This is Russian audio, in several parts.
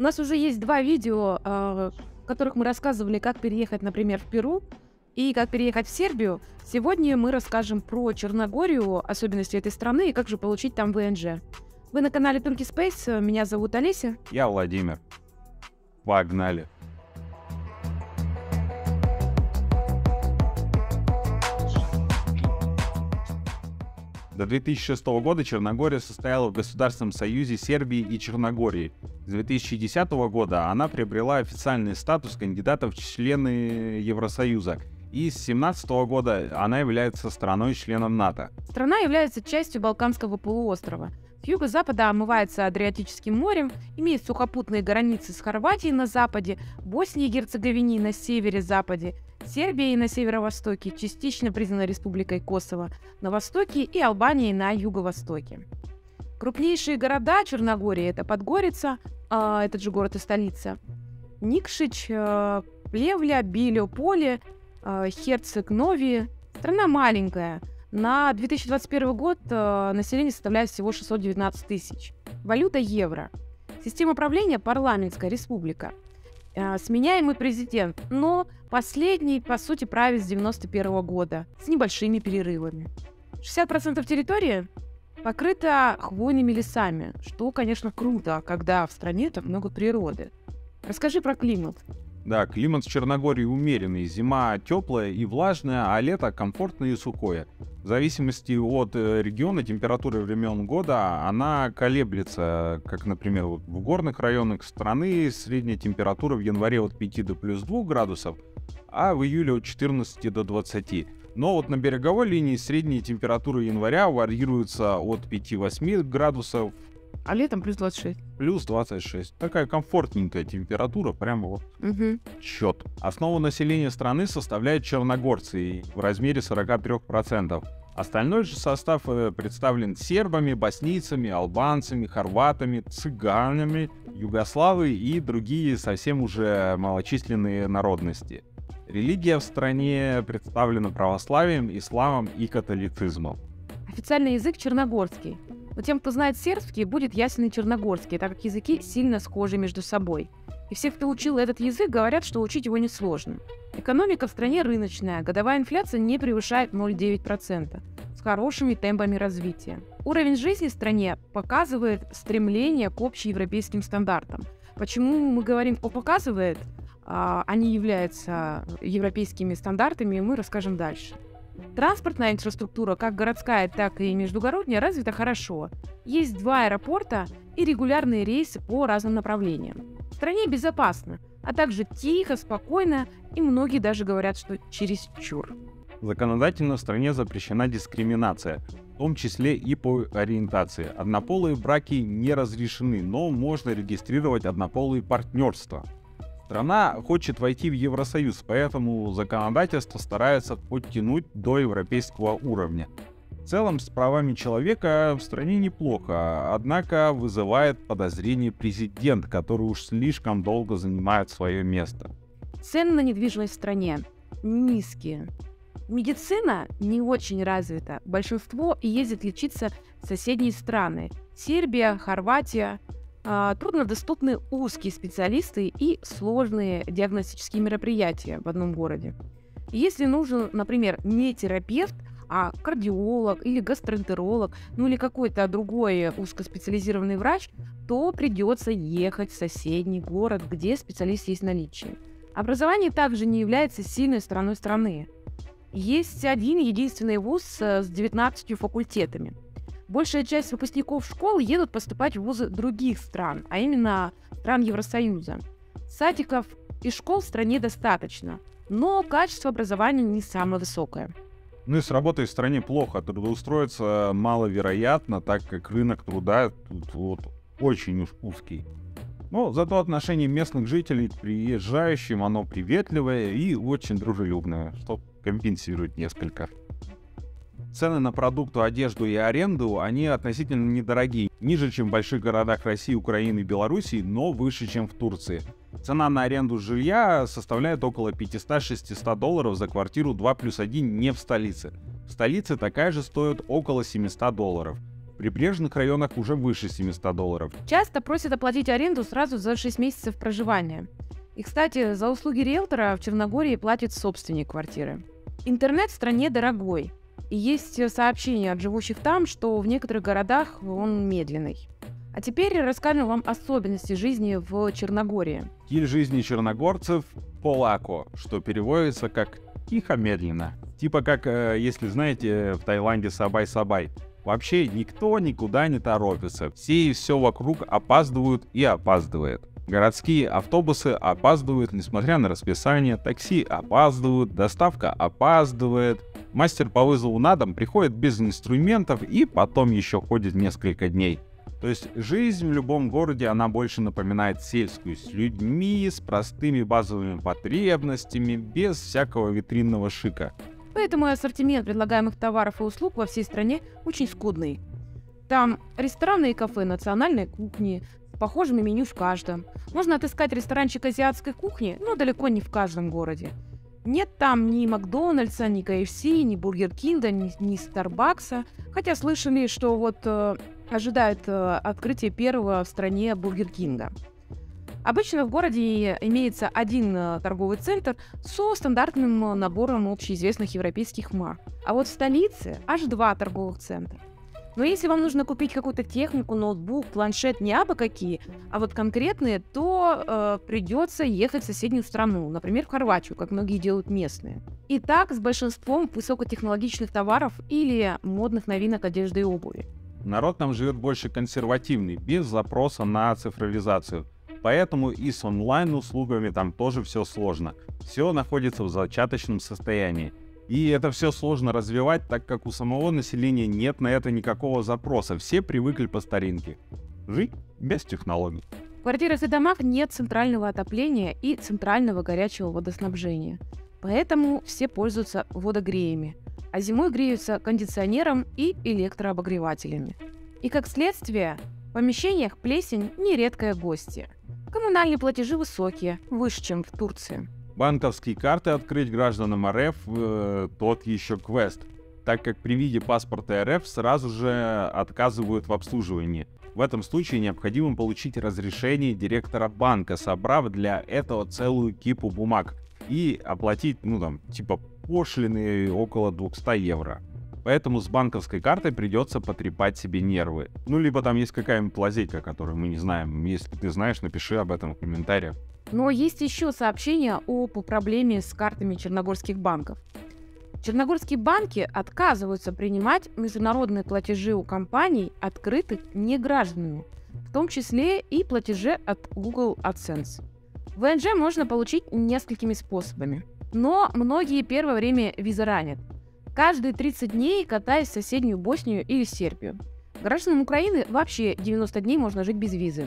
У нас уже есть два видео, в которых мы рассказывали, как переехать, например, в Перу и как переехать в Сербию. Сегодня мы расскажем про Черногорию, особенности этой страны и как же получить там ВНЖ. Вы на канале Turkey Space, меня зовут Олеся. Я Владимир. Погнали! До 2006 года Черногория состояла в Государственном союзе Сербии и Черногории. С 2010 года она приобрела официальный статус кандидата в члены Евросоюза. И с 2017 года она является страной-членом НАТО. Страна является частью Балканского полуострова. С юго-запада омывается Адриатическим морем, имеет сухопутные границы с Хорватией на западе, Боснией и Герцеговиной на севере-западе, Сербией на северо-востоке, частично признана Республикой Косово на востоке и Албанией на юго-востоке. Крупнейшие города Черногории – это Подгорица, этот же город и столица, Никшич, Плевля, Биле Поле, Херцег Нови. Страна маленькая. На 2021 год население составляет всего 619 тысяч. Валюта – евро. Система правления – парламентская республика. Сменяемый президент, но последний, по сути, правит с 1991 года, с небольшими перерывами. 60% территории покрыто хвойными лесами, что, конечно, круто, когда в стране так много природы. Расскажи про климат. Да, климат в Черногории умеренный, зима теплая и влажная, а лето комфортное и сухое. В зависимости от региона, температуры времен года, она колеблется, как, например, в горных районах страны средняя температура в январе от 5 до плюс 2 градусов, а в июле от 14 до 20. Но вот на береговой линии средние температуры января варьируются от 5-8 градусов. А летом плюс 26. Плюс 26. Такая комфортненькая температура, прямо вот счет. Основу населения страны составляют черногорцы в размере 43%. Остальной же состав представлен сербами, боснийцами, албанцами, хорватами, цыганами, югославы и другие совсем уже малочисленные народности. Религия в стране представлена православием, исламом и католицизмом. Официальный язык черногорский. Но тем, кто знает сербский, будет ясен и черногорский, так как языки сильно схожи между собой. И все, кто учил этот язык, говорят, что учить его несложно. Экономика в стране рыночная, годовая инфляция не превышает 0,9%, с хорошими темпами развития. Уровень жизни в стране показывает стремление к общеевропейским стандартам. Почему мы говорим о «показывает», они являются европейскими стандартами, и мы расскажем дальше. Транспортная инфраструктура, как городская, так и междугородняя, развита хорошо. Есть два аэропорта и регулярные рейсы по разным направлениям. В стране безопасно, а также тихо, спокойно, и многие даже говорят, что чересчур. Законодательно в стране запрещена дискриминация, в том числе и по ориентации. Однополые браки не разрешены, но можно регистрировать однополые партнерства. Страна хочет войти в Евросоюз, поэтому законодательство старается подтянуть до европейского уровня. В целом, с правами человека в стране неплохо, однако вызывает подозрение президент, который уж слишком долго занимает свое место. Цены на недвижимость в стране низкие. Медицина не очень развита, большинство ездит лечиться в соседние страны – Сербия, Хорватия. Труднодоступны узкие специалисты и сложные диагностические мероприятия в одном городе. Если нужен, например, не терапевт, а кардиолог или гастроэнтеролог, ну или какой-то другой узкоспециализированный врач, то придется ехать в соседний город, где специалист есть в наличии. Образование также не является сильной стороной страны. Есть один единственный вуз с 19 факультетами. Большая часть выпускников школ едут поступать в вузы других стран, а именно стран Евросоюза. Садиков и школ в стране достаточно, но качество образования не самое высокое. Ну и с работой в стране плохо, трудоустроиться маловероятно, так как рынок труда тут вот очень уж узкий. Но зато отношение местных жителей к приезжающим оно приветливое и очень дружелюбное, что компенсирует несколько. Цены на продукты, одежду и аренду, они относительно недорогие, ниже, чем в больших городах России, Украины и Белоруссии, но выше, чем в Турции. Цена на аренду жилья составляет около 500-600 долларов за квартиру 2+1 не в столице. В столице такая же стоит около 700 долларов. В прибрежных районах уже выше $700. Часто просят оплатить аренду сразу за 6 месяцев проживания. И, кстати, за услуги риэлтора в Черногории платит собственник квартиры. Интернет в стране дорогой. И есть сообщения от живущих там, что в некоторых городах он медленный. А теперь расскажем вам особенности жизни в Черногории. Стиль жизни черногорцев – полако, что переводится как «тихо, медленно». Типа как, если знаете, в Таиланде Сабай-Сабай. Вообще никто никуда не торопится. Все и все вокруг опаздывают и опаздывает. Городские автобусы опаздывают, несмотря на расписание. Такси опаздывают, доставка опаздывает. Мастер по вызову на дом приходит без инструментов и потом еще ходит несколько дней. То есть жизнь в любом городе, она больше напоминает сельскую, с людьми, с простыми базовыми потребностями, без всякого витринного шика. Поэтому ассортимент предлагаемых товаров и услуг во всей стране очень скудный. Там рестораны и кафе национальной кухни, с похожими меню в каждом. Можно отыскать ресторанчик азиатской кухни, но далеко не в каждом городе. Нет там ни Макдональдса, ни КФС, ни Бургер Кинга, ни Старбакса. Хотя слышали, что вот ожидают открытие первого в стране Бургер Кинга. Обычно в городе имеется один торговый центр со стандартным набором общеизвестных европейских марок. А вот в столице аж 2 торговых центра. Но если вам нужно купить какую-то технику, ноутбук, планшет, не абы какие, а вот конкретные, то придется ехать в соседнюю страну, например, в Хорватию, как многие делают местные. И так с большинством высокотехнологичных товаров или модных новинок одежды и обуви. Народ там живет больше консервативный, без запроса на цифровизацию. Поэтому и с онлайн-услугами там тоже все сложно. Все находится в зачаточном состоянии. И это все сложно развивать, так как у самого населения нет на это никакого запроса. Все привыкли по старинке. Жить без технологий. В квартирах и домах нет центрального отопления и центрального горячего водоснабжения. Поэтому все пользуются водогреями. А зимой греются кондиционером и электрообогревателями. И как следствие, в помещениях плесень – нередкое гостье. Коммунальные платежи высокие, выше, чем в Турции. Банковские карты открыть гражданам РФ тот еще квест, так как при виде паспорта РФ сразу же отказывают в обслуживании. В этом случае необходимо получить разрешение директора банка, собрав для этого целую кипу бумаг и оплатить, типа пошлины около 200 евро. Поэтому с банковской картой придется потрепать себе нервы. Либо там есть какая-нибудь лазейка, которую мы не знаем. Если ты знаешь, напиши об этом в комментариях. Но есть еще сообщение по проблеме с картами черногорских банков. Черногорские банки отказываются принимать международные платежи у компаний, открытых не гражданами, в том числе и платежи от Google AdSense. ВНЖ можно получить несколькими способами, но многие первое время визы ранят. Каждые 30 дней катаясь в соседнюю Боснию или Сербию. Гражданам Украины вообще 90 дней можно жить без визы.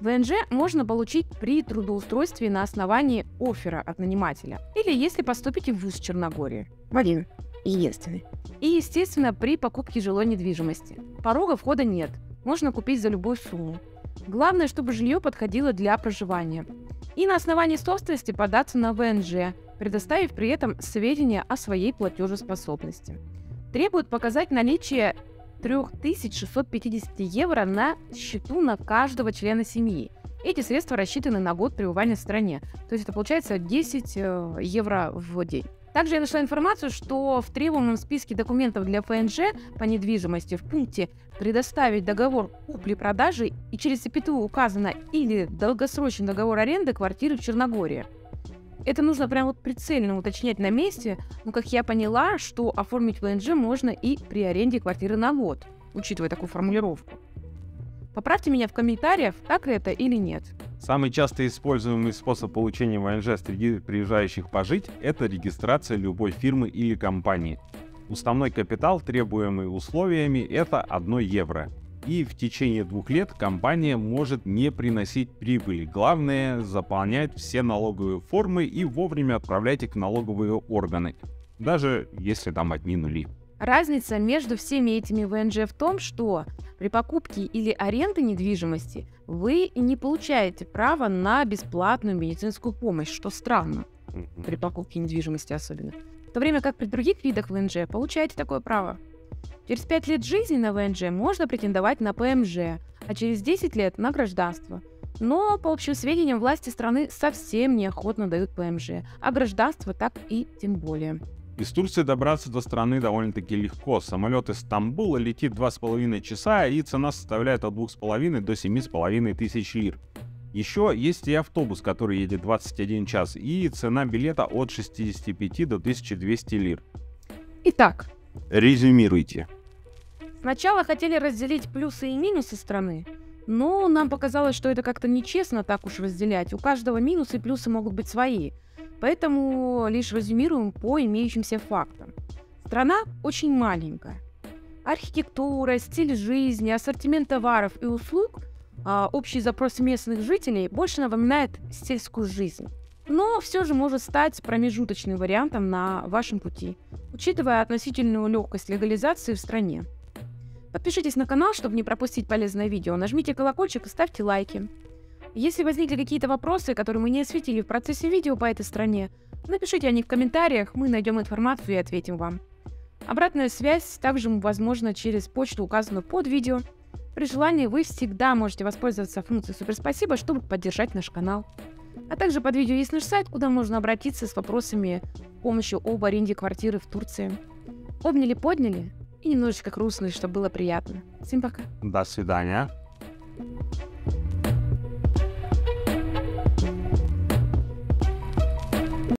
ВНЖ можно получить при трудоустройстве на основании оффера от нанимателя или если поступите в вуз Черногории. Один единственный. И, естественно, при покупке жилой недвижимости. Порога входа нет, можно купить за любую сумму. Главное, чтобы жилье подходило для проживания. И на основании собственности податься на ВНЖ, предоставив при этом сведения о своей платежеспособности. Требуют показать наличие 3650 евро на счету на каждого члена семьи. Эти средства рассчитаны на год пребывания в стране, то есть это получается 10 евро в день. Также я нашла информацию, что в требуемом списке документов для ВНЖ по недвижимости в пункте «Предоставить договор купли-продажи» и через запятую указано «или долгосрочный договор аренды квартиры в Черногории». Это нужно прям прицельно уточнять на месте, но, как я поняла, что оформить ВНЖ можно и при аренде квартиры на год, учитывая такую формулировку. Поправьте меня в комментариях, так ли это или нет. Самый часто используемый способ получения ВНЖ среди приезжающих пожить – это регистрация любой фирмы или компании. Уставной капитал, требуемый условиями, это 1 евро. И в течение 2 лет компания может не приносить прибыли. Главное, заполнять все налоговые формы и вовремя отправлять их в налоговые органы, даже если там одни нули. Разница между всеми этими ВНЖ в том, что при покупке или аренде недвижимости вы не получаете право на бесплатную медицинскую помощь, что странно, при покупке недвижимости особенно. В то время как при других видах ВНЖ получаете такое право. Через 5 лет жизни на ВНЖ можно претендовать на ПМЖ, а через 10 лет на гражданство. Но, по общим сведениям, власти страны совсем неохотно дают ПМЖ, а гражданство так и тем более. Из Турции добраться до страны довольно-таки легко. Самолет из Стамбула летит 2,5 часа, и цена составляет от 2,5 до 7,5 тысяч лир. Еще есть и автобус, который едет 21 час, и цена билета от 65 до 1200 лир. Итак, резюмируйте. Сначала хотели разделить плюсы и минусы страны. Но нам показалось, что это как-то нечестно так уж разделять. У каждого минусы и плюсы могут быть свои. Поэтому лишь резюмируем по имеющимся фактам. Страна очень маленькая. Архитектура, стиль жизни, ассортимент товаров и услуг, общий запрос местных жителей больше напоминает сельскую жизнь. Но все же может стать промежуточным вариантом на вашем пути, учитывая относительную легкость легализации в стране. Подпишитесь на канал, чтобы не пропустить полезное видео, нажмите колокольчик и ставьте лайки. Если возникли какие-то вопросы, которые мы не осветили в процессе видео по этой стране, напишите о них в комментариях, мы найдем информацию и ответим вам. Обратная связь также возможна через почту, указанную под видео. При желании вы всегда можете воспользоваться функцией «Суперспасибо», чтобы поддержать наш канал. А также под видео есть наш сайт, куда можно обратиться с вопросами с помощью об аренде квартиры в Турции. Обняли-подняли. И немножечко грустно, чтобы было приятно. Всем пока. До свидания.